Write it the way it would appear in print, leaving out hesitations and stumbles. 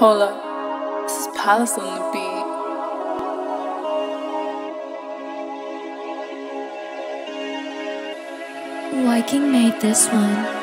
Hold up, this is Palace on the beat. Wiking made this one.